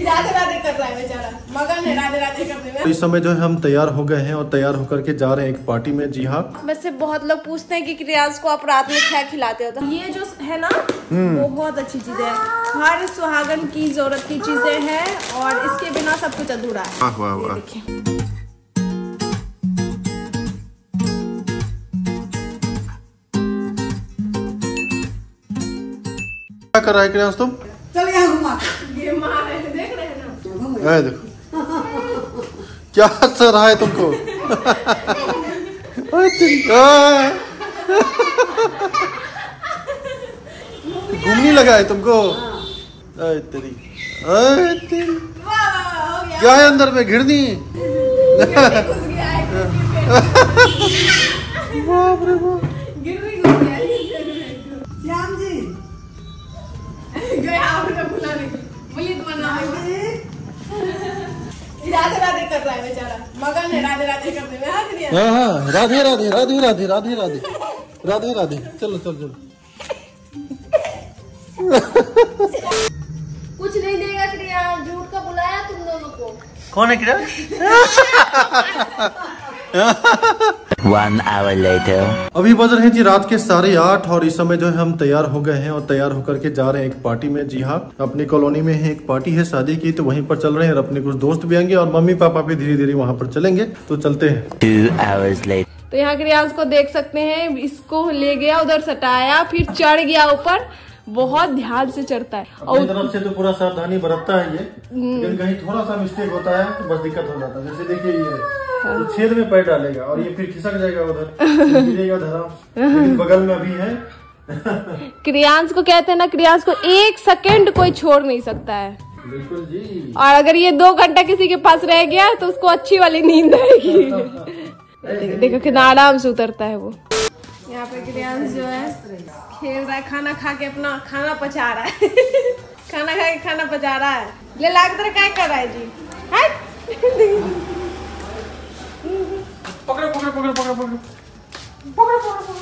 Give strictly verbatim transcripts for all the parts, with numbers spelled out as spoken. राधे राधे कर रहा है बेचारा, मगन है राधे राधे करने में। इस समय जो है हम तैयार हो गए हैं और तैयार होकर के जा रहे हैं एक पार्टी में। जी हाँ, वैसे बहुत लोग पूछते हैं कि रियाज को आप रात में क्या खिलाते हो, ये जो है ना वो बहुत अच्छी चीज है, हर सुहागन की जरूरत की चीजें हैं और इसके बिना सब कुछ अधूरा है। वाह वाह वाह। क्या कर रहा है क्रियाज तुम? है देखो क्या हंस रहा है तुमको। घूमने लगा है तुमको। अरे तेरी, अरे तेरी। क्या है अंदर में? घिरनी। बाप रे बाप। श्याम जी गया आपने भूला नहीं, बोलिए तुम्हारा नाम। राधे राधे कर रहा है बेचारा, मगन है राधे राधे करने में। हाँ क्रिया, हाँ हाँ, राधे राधे राधे राधे राधे राधे राधे राधे। चलो चलो चलो। कुछ नहीं देगा क्रिया, झूठ का बुलाया तुम दोनों को। कौन है क्रिया? One hour later. अभी बज रहे हैं जी रात के साढ़े आठ और इस समय जो है हम तैयार हो गए हैं और तैयार होकर के जा रहे हैं एक पार्टी में। जी हाँ, अपनी कॉलोनी में है एक पार्टी है शादी की, तो वहीं पर चल रहे हैं और अपने कुछ दोस्त भी आएंगे और मम्मी पापा भी धीरे धीरे वहाँ पर चलेंगे। तो चलते हैं। Two hours later. तो यहाँ के रियाज को देख सकते हैं, इसको ले गया उधर सटाया, फिर चढ़ गया ऊपर। बहुत ध्यान से चढ़ता है और तरफ से तो पूरा सावधानी बरतता है ये, लेकिन कहीं थोड़ा सा मिस्टेक होता है तो बस दिक्कत हो जाता है। जैसे देखिए ये छेद में पैर डालेगा और ये फिर खिसक जाएगा उधर, गिरेगा धरा। लेकिन बगल में अभी है। क्रियांश को कहते हैं ना, क्रियांश को एक सेकंड कोई छोड़ नहीं सकता है। बिल्कुल जी। और अगर ये दो घंटा किसी के पास रह गया तो उसको अच्छी वाली नींद आएगी। देखो कितना आराम से उतरता है वो। यहाँ पे क्रियांश जो है खेल रहा है, खाना खा के अपना खाना पचा रहा है। खाना खा के खाना पचा रहा है। ले लाग तरह क्या कर रहा है जी? पकड़ो पकड़ो पकड़ो पकड़ो पकड़ो पकड़ो पकड़ो।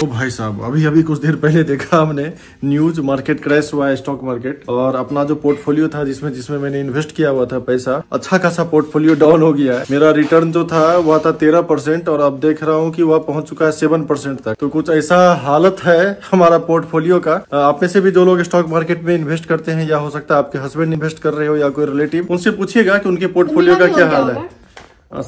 तो भाई साहब अभी अभी कुछ देर पहले देखा हमने न्यूज, मार्केट क्रैश हुआ है, स्टॉक मार्केट। और अपना जो पोर्टफोलियो था जिसमें जिसमें मैंने इन्वेस्ट किया हुआ था पैसा, अच्छा खासा पोर्टफोलियो डाउन हो गया है। मेरा रिटर्न जो था वह था तेरह परसेंट और अब देख रहा हूँ कि वह पहुंच चुका है सेवन परसेंट तक। तो कुछ ऐसा हालत है हमारा पोर्टफोलियो का। आप में से भी जो लोग स्टॉक मार्केट में इन्वेस्ट करते हैं, या हो सकता है आपके हस्बैंड इन्वेस्ट कर रहे हो या कोई रिलेटिव, उनसे पूछिएगा कि उनके पोर्टफोलियो का क्या हाल है।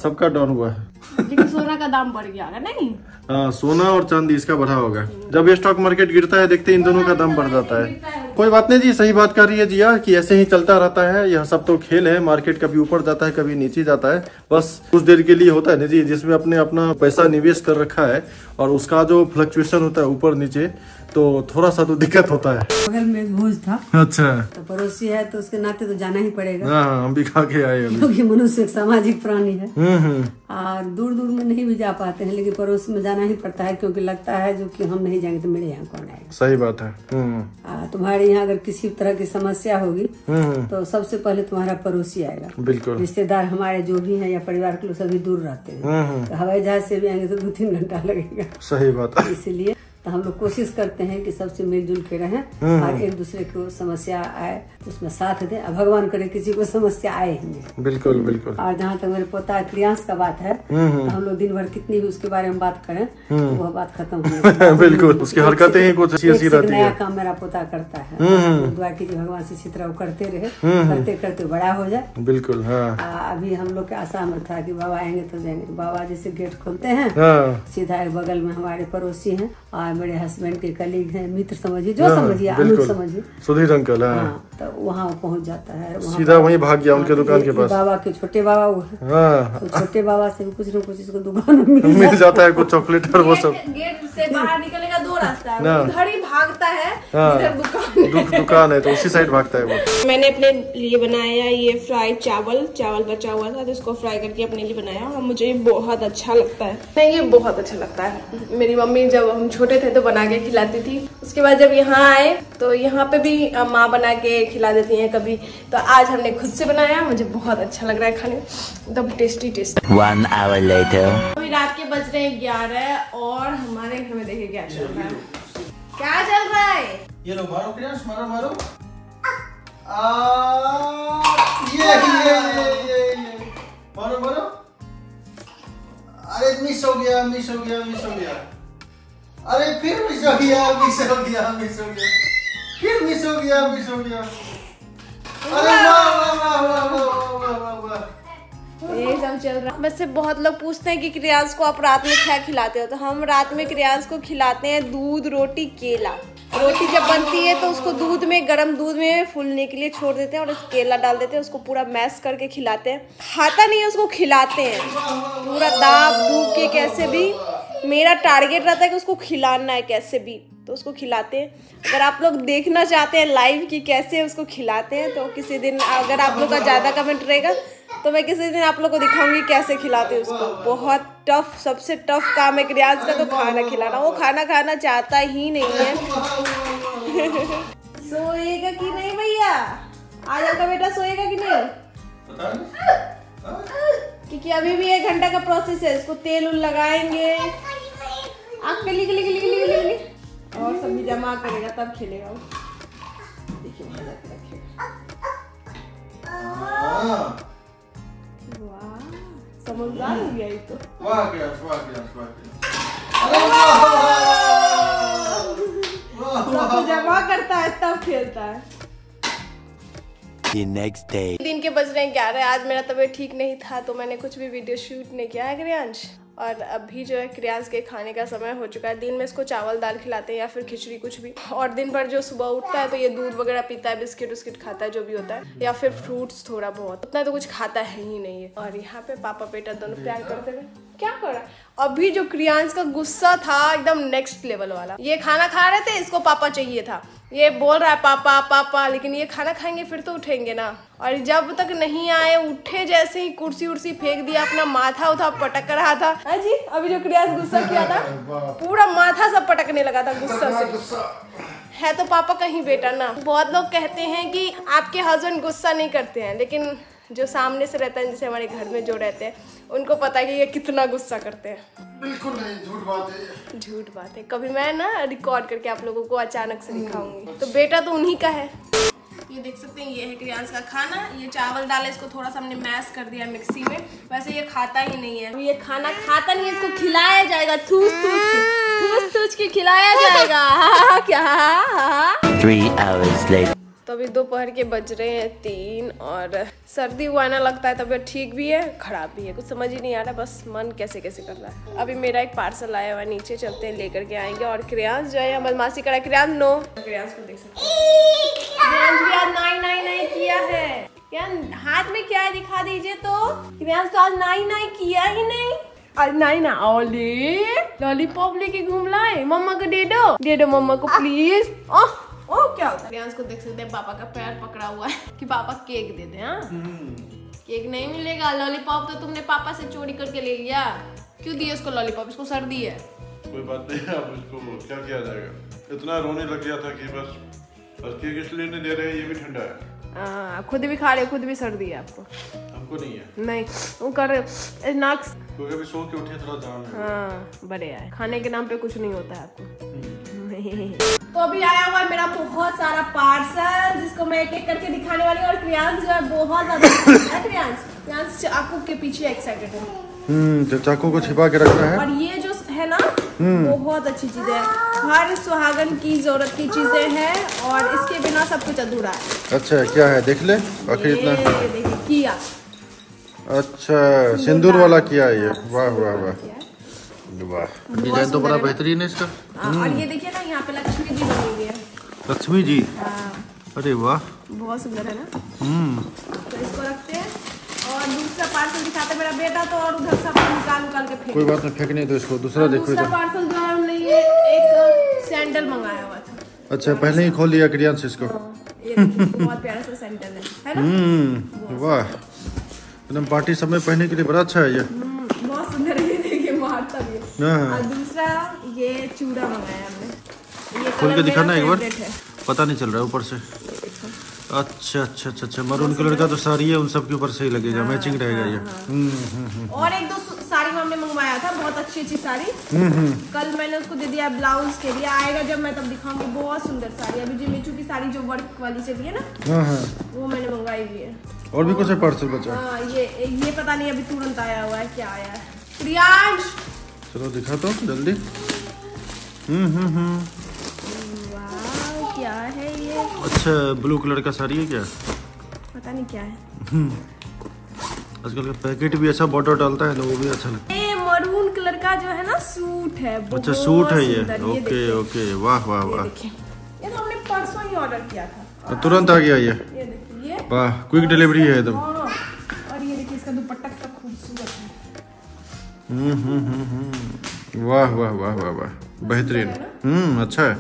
सबका डाउन हुआ है, लेकिन सोना का दाम बढ़ गया है। नहीं आ, सोना और चांदी इसका बढ़ा होगा। जब ये स्टॉक मार्केट गिरता है देखते हैं इन दोनों का दाम बढ़ जाता है। कोई बात नहीं जी, सही बात कर रही है जिया कि ऐसे ही चलता रहता है। यह सब तो खेल है, मार्केट कभी ऊपर जाता है कभी नीचे जाता है, बस कुछ देर के लिए होता है ना जी। जिसमें अपने अपना पैसा निवेश कर रखा है और उसका जो फ्लक्चुएशन होता है ऊपर नीचे, तो थोड़ा सा तो दिक्कत होता है। बगल में भोज था। अच्छा, तो पड़ोसी है तो उसके नाते तो जाना ही पड़ेगा। हाँ, हम भी खा के आए हैं क्योंकि मनुष्य एक सामाजिक प्राणी है और दूर दूर में नहीं भी जा पाते हैं, लेकिन पड़ोस में जाना ही पड़ता है क्योंकि लगता है जो कि हम नहीं जाएंगे तो मेरे यहाँ कौन आएगा। सही बात है। आ, तुम्हारे यहाँ अगर किसी तरह की समस्या होगी तो सबसे पहले तुम्हारा पड़ोसी आएगा। बिल्कुल। रिश्तेदार हमारे जो भी है या परिवार के लोग सभी दूर रहते हैं, तो हवाई जहाज से भी आएंगे तो दो तीन घंटा लगेगा। सही बात है। इसीलिए तो हम लोग कोशिश करते हैं कि सबसे मिलजुल के रहें और एक दूसरे को समस्या आए उसमें साथ दें, और भगवान करे किसी को समस्या आए ही। बिल्कुल बिल्कुल। और जहाँ तक मेरे पोता क्रियांश का बात है, तो हम लोग दिन भर कितनी भी उसके बारे में बात करें तो वह बात खत्म हो जाए। बिल्कुल, उसकी हरकतें ही कुछ अच्छी अच्छी रहती है। नया काम मेरा पोता करता है, दुआ कीजिए भगवान से इसी तरह वो करते रहे, करते करते बड़ा हो जाए। बिल्कुल। अभी हम लोग के आशा में था कि बाबा आएंगे तो जाएंगे, बाबा जैसे गेट खोलते हैं सीधा बगल में हमारे पड़ोसी है और मेरे हस्बैंड के कलीग हैं, मित्र समझिए, जो समझिए आमिर समझिए, सुधीर अंकल है। हाँ, तो वहाँ पहुँच जाता है, सीधा वहीं भाग गया उनके दुकान के पास। बाबा के छोटे बाबा वो है। हाँ, तो छोटे बाबा से भी कुछ न कुछ इसको दुकान में मिल, मिल जाता है, कुछ चॉकलेट और वो सब। गेट से बाहर निकलने का दो रास्ता है, उधर ही भागता है, इधर दुकान दुकान है तो उसी साइड भागता है वो। मैंने अपने लिए बनाया ये फ्राई चावल, चावल बचा हुआ था तो इसको फ्राई करके अपने लिए बनाया और मुझे बहुत अच्छा लगता है। ये बहुत अच्छा लगता है। मेरी मम्मी जब हम छोटे तो बना के खिलाती थी, उसके बाद जब यहाँ आए तो यहाँ पे भी माँ बना के खिला देती हैं कभी, तो आज हमने खुद से बनाया। मुझे बहुत अच्छा लग रहा है खाने, एकदम tasty tasty. One hour later. अभी रात के बज रहे हैं ग्यारह और हमारे घर में देखिए क्या चल रहा है। क्या चल रहा है? ये लो मारो, मारो मारो। गया मिस हो गया मिस हो गया। अरे फिर मिस हो गया मिस हो गया मिस हो गया फिर मिस हो गया मिस हो गया। अरे वाह वाह वाह वाह वाह वाह वाह, ये सब चल रहा है। वैसे बहुत लोग पूछते हैं कि क्रियांश को आप रात में क्या खिलाते हो, तो हम रात में क्रियांश को खिलाते हैं दूध रोटी केला। रोटी जब बनती है तो उसको दूध में, गर्म दूध में फूलने के लिए छोड़ देते हैं और केला डाल देते हैं, उसको पूरा मैश करके खिलाते हैं। खाता नहीं है उसको खिलाते हैं, पूरा दाब दूध के कैसे भी। मेरा टारगेट रहता है कि उसको खिलाना है कैसे भी, तो उसको खिलाते हैं। अगर आप लोग देखना चाहते हैं लाइव कि कैसे उसको खिलाते हैं तो किसी दिन, अगर आप लोग का ज़्यादा कमेंट रहेगा तो मैं किसी दिन आप लोग को दिखाऊंगी कैसे खिलाते हैं उसको। बहुत टफ, सबसे टफ काम है क्रियांश का तो खाना खिलाना। वो खाना खाना चाहता ही नहीं है। सोएगा कि नहीं भैया, आज आपका बेटा सोएगा कि नहीं? क्योंकि अभी भी एक घंटा का प्रोसेस है। इसको तेल उल लगाएंगे, आँख पे लिख लिख लिख लिख लिख और सब्जी जमा करेगा तब खिलेगा वो। देखिए समझदार हो गया ये तो। वाह क्या वाह क्या वाह क्या। अरे वाह वाह जमा करता है तब खेलता है। The next day। दिन के बज रहे हैं ग्यारह। आज मेरा तबीयत ठीक नहीं था तो मैंने कुछ भी वीडियो शूट नहीं किया है क्रियांश। और अभी जो है क्रियांश के खाने का समय हो चुका है। दिन में इसको चावल दाल खिलाते हैं या फिर खिचड़ी कुछ भी। और दिन भर जो सुबह उठता है तो ये दूध वगैरह पीता है, बिस्किट उस्किट खाता है जो भी होता है, या फिर फ्रूट्स थोड़ा बहुत, उतना तो कुछ खाता है ही नहीं है। और यहाँ पे पापा बेटा दोनों प्यार करते हुए क्या कर रहा है। अभी जो क्रियांश का गुस्सा था एकदम नेक्स्ट लेवल वाला। ये खाना खा रहे थे, इसको पापा चाहिए था, ये बोल रहा है पापा पापा, लेकिन ये खाना खाएंगे फिर तो उठेंगे ना। और जब तक नहीं आए, उठे जैसे ही कुर्सी उर्सी फेंक दिया, अपना माथा उठा पटक रहा था। हाँ जी, अभी जो क्रियांश गुस्सा किया था पूरा माथा सब पटकने लगा था गुस्सा है। तो पापा कहीं बेटा ना। बहुत लोग कहते हैं कि आपके हस्बैंड गुस्सा नहीं करते हैं, लेकिन जो सामने से रहता है, जैसे हमारे घर में जो रहते हैं, उनको पता है कि ये कितना गुस्सा करते हैं। बिल्कुल नहीं, झूठ बात है, झूठ बात है। कभी मैं ना रिकॉर्ड करके आप लोगों को अचानक से दिखाऊंगी। तो बेटा तो उन्हीं का है। ये देख सकते हैं, ये है क्रियांश का खाना। ये चावल डाले, इसको थोड़ा सा हमने मैश कर दिया मिक्सी में। वैसे ये खाता ही नहीं है। ये खाना खाता नहीं है, इसको खिलाया जाएगा, थूस थूस थूस के खिलाया जाएगा। क्या तो अभी दोपहर के बज रहे हैं तीन। और सर्दी हुआ ना लगता है, तबीयत ठीक भी है खराब भी है, कुछ समझ ही नहीं आ रहा, बस मन कैसे कैसे कर रहा है। अभी मेरा एक पार्सल आया हुआ है, नीचे चलते हैं लेकर के आएंगे। और क्रियांश जो है बदमाशी कर रहा है। क्रियांश नो, क्रियांश को देख सकते हैं किया है क्या, हाथ में क्या है दिखा दीजिए। तो क्रियांश तो आज नाई नाई किया ही नहीं। आज नाई ना ओली लॉलीपॉप लेके घूम लाए। मम्मा को दे दो, दे दो मम्मा को प्लीज। ओह ओह क्या होता है। क्रियांश को देख सकते हैं पापा का पैर पकड़ा हुआ है कि पापा केक दे दे। हाँ केक नहीं मिलेगा। लॉलीपॉप तो तुमने पापा से चोरी करके ले लिया, क्यों दिए उसको लॉलीपॉप, इसको सर्दी है। कोई बात नहीं, अब इसको क्या किया जाएगा। इतना रोने लग गया था कि बस बस केक इसलिए नहीं दे रहे, ये भी ठंडा है। आ, खुद भी खा रहे, खुद भी सर्दी है आपको। हमको नहीं है, नहीं वो कर नाक कभी सो के उठे थोड़ा जाम है। हाँ बड़े आए, खाने के नाम पे कुछ नहीं होता है आपको। तो अभी आया हुआ मेरा बहुत सारा पार्सल, जिसको मैं एक एक करके दिखाने वाली हूँ। और क्रियांश जो है बहुत ज्यादा, क्रियांश क्रियांश चाकू के पीछे एक्साइटेड है। हम्म, जो चाकू को छिपा के रखता है। और ये जो है ना बहुत अच्छी चीज है, हर सुहागन की जरूरत की चीजें हैं और इसके बिना सब कुछ अधूरा है। अच्छा क्या है देख ले, आखिर इतना किया। अच्छा सिंदूर वाला किया है ये, वाह वाह वाह वाह, डिजाइन तो बड़ा बेहतरीन है इसका। और ये देखिए ना, यहाँ पे लक्ष्मी जी बनी हुई है। लक्ष्मी जी, अरे वाह बहुत सुंदर है ना। हम्म, तो इसको रखते हैं और दूसरा पार्सल दिखाते हैं। मेरा बेटा तो और उधर सब निकाल निकाल के फेंक, कोई बात नहीं फेंकने दो इसको। दूसरा देखो, दूसरा पार्सल जो है हमने ये एक सैंडल मंगाया हुआ था। अच्छा पहले ही खोल लिया क्रियांश इसको। बहुत प्यारा सा सैंडल है। हम्म वाह, एकदम पार्टी सब में पहनने के लिए बड़ा अच्छा है ये, बहुत सुंदर है। और दूसरा ये चूड़ा मंगाया हमने, ये खोल के दिखाना एक बार, पता नहीं चल रहा है ऊपर से। अच्छा अच्छा अच्छा अच्छा, मरून कलर का तो साड़ी है, उन सब के ऊपर से ही लगेगा। हाँ, मैचिंग रहेगा ये। हम्म, और एक दो साड़ी हमने मंगवाया था, बहुत अच्छी अच्छी साड़ी। कल मैंने उसको दे दिया ब्लाउज के लिए, आएगा जब मैं तब दिखाऊंगी। बहुत सुंदर साड़ी, अभी जो मिचू की साड़ी जो वर्क वाली चली है ना, वो मैंने मंगवाई हुई है। और भी कुछ है पार्सल बचा? ये ये पता नहीं, अभी तुरंत आया हुआ है, क्या आया है। प्रियांश चलो दिखा तो जल्दी। हम्म हम्म हम्म वाह क्या है ये? अच्छा ब्लू कलर का साड़ी है क्या? पता नहीं क्या है। आजकल का पैकेट भी अच्छा बॉर्डर डालता है ना, वो भी अच्छा लगता है। ये मरून कलर का जो है ना सूट है। अच्छा सूट है ये, ओके ओके, वाह वाह वाह। ये तो हमने परसों ही ऑर्डर किया था, तुरंत आ गया ये। वाह क्विक डिलीवरी है एकदम। और ये देखिए इसका दुपट्टा कितना खूबसूरत है। हम्म हम्म हम्म वाह वाह वाह वाह वाह, बेहतरीन। हम्म अच्छा है।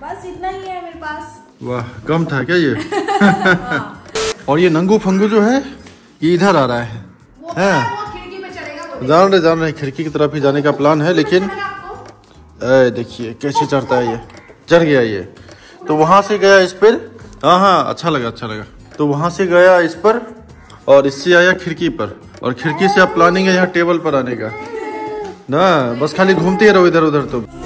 बस इतना ही है मेरे पास। वाह कम था क्या ये? और ये नंगू फंगू जो है ये इधर आ रहा है, वो है? वो खिड़की पे चलेगा, जान रहे जान रहे खिड़की की तरफ ही जाने का प्लान है, लेकिन देखिए कैसे चढ़ता है ये। चढ़ गया ये तो, वहाँ से गया इस पर। हाँ हाँ अच्छा लगा अच्छा लगा। तो वहाँ से गया इस पर और इससे आया खिड़की पर, और खिड़की से आप प्लानिंग है यहाँ टेबल पर आने का ना, बस खाली घूमते ही रहो इधर उधर। तो